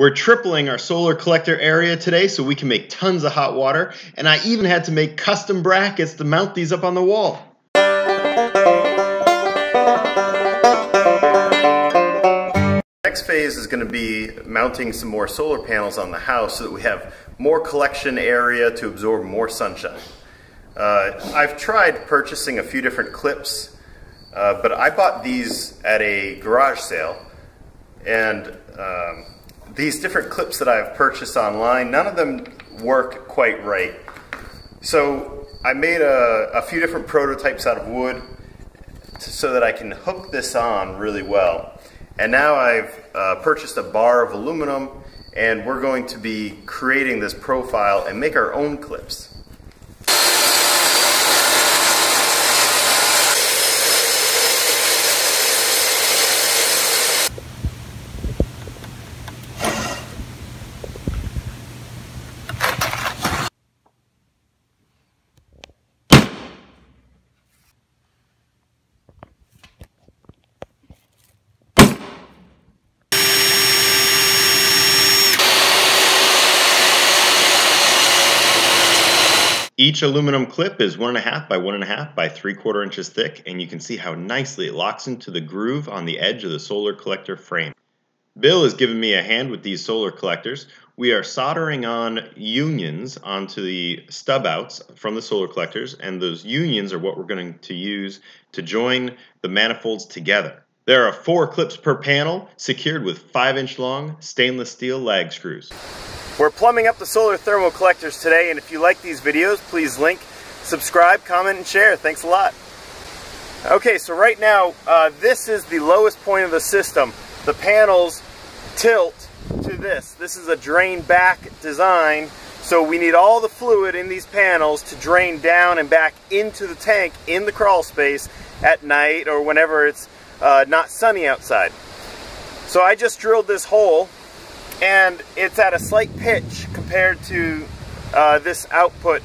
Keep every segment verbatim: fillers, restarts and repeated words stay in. We're tripling our solar collector area today so we can make tons of hot water, and I even had to make custom brackets to mount these up on the wall. Next phase is going to be mounting some more solar panels on the house so that we have more collection area to absorb more sunshine. Uh, I've tried purchasing a few different clips, uh, but I bought these at a garage sale, and um, these different clips that I've purchased online, none of them work quite right. So I made a, a few different prototypes out of wood so that I can hook this on really well. And now I've uh, purchased a bar of aluminum, and we're going to be creating this profile and make our own clips. Each aluminum clip is one and a half by one and a half by three quarter inches thick, and you can see how nicely it locks into the groove on the edge of the solar collector frame. Bill has given me a hand with these solar collectors. We are soldering on unions onto the stub outs from the solar collectors, and those unions are what we're going to use to join the manifolds together. There are four clips per panel, secured with five inch long stainless steel lag screws. We're plumbing up the solar thermal collectors today, and if you like these videos, please like, subscribe, comment, and share. Thanks a lot. Okay, so right now, uh, this is the lowest point of the system. The panels tilt to this. This is a drain back design, so we need all the fluid in these panels to drain down and back into the tank in the crawl space at night or whenever it's uh, not sunny outside. So I just drilled this hole, and it's at a slight pitch compared to uh, this output.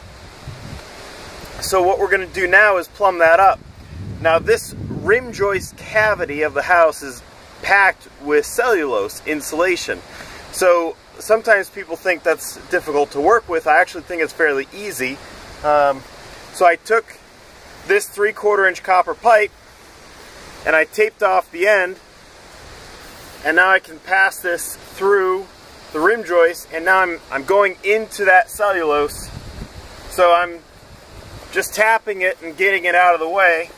So what we're going to do now is plumb that up. Now this rim joist cavity of the house is packed with cellulose insulation. So sometimes people think that's difficult to work with. I actually think it's fairly easy. Um, so I took this three quarter inch copper pipe and I taped off the end, and now I can pass this through the rim joist, and now I'm, I'm going into that cellulose. So I'm just tapping it and getting it out of the way.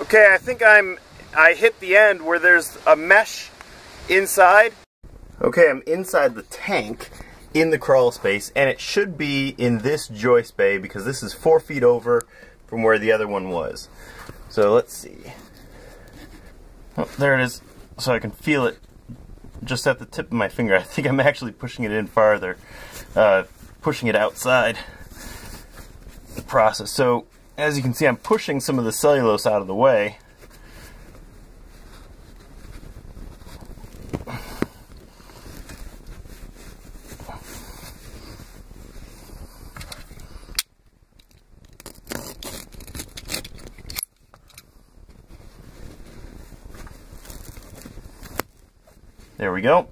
Okay, I think I'm, I hit the end where there's a mesh inside. Okay, I'm inside the tank in the crawl space, and it should be in this joist bay because this is four feet over from where the other one was. So let's see. Oh, there it is. So I can feel it just at the tip of my finger. I think I'm actually pushing it in farther, uh, pushing it outside the process. So as you can see, I'm pushing some of the cellulose out of the way. There we go.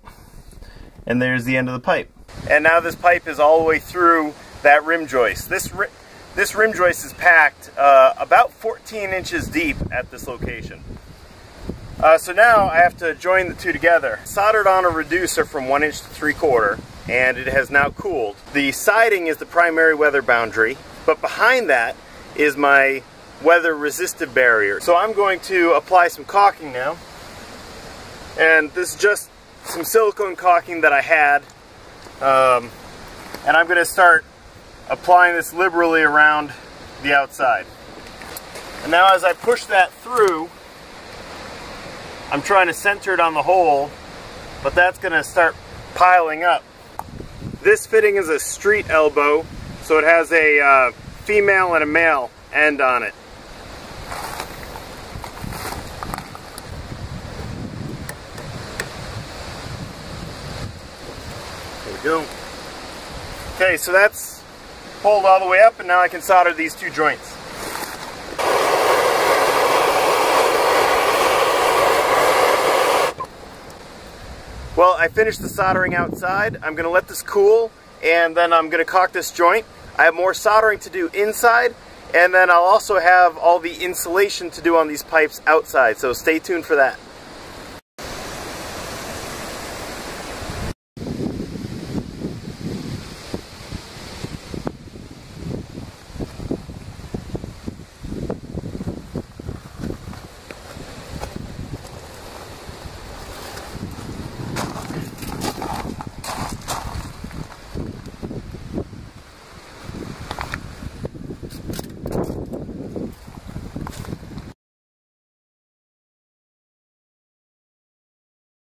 And there's the end of the pipe. And now this pipe is all the way through that rim joist. This, ri this rim joist is packed uh, about fourteen inches deep at this location. Uh, so now I have to join the two together. Soldered on a reducer from one inch to three quarter, and it has now cooled. The siding is the primary weather boundary, but behind that is my weather resistive barrier. So I'm going to apply some caulking now. And this is just some silicone caulking that I had, um, and I'm going to start applying this liberally around the outside. And now as I push that through, I'm trying to center it on the hole, but that's going to start piling up. This fitting is a street elbow, so it has a uh, female and a male end on it. Go. Okay, so that's pulled all the way up, and now I can solder these two joints. Well, I finished the soldering outside. I'm going to let this cool, and then I'm going to caulk this joint. I have more soldering to do inside, and then I'll also have all the insulation to do on these pipes outside, so stay tuned for that.